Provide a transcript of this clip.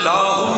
Allah.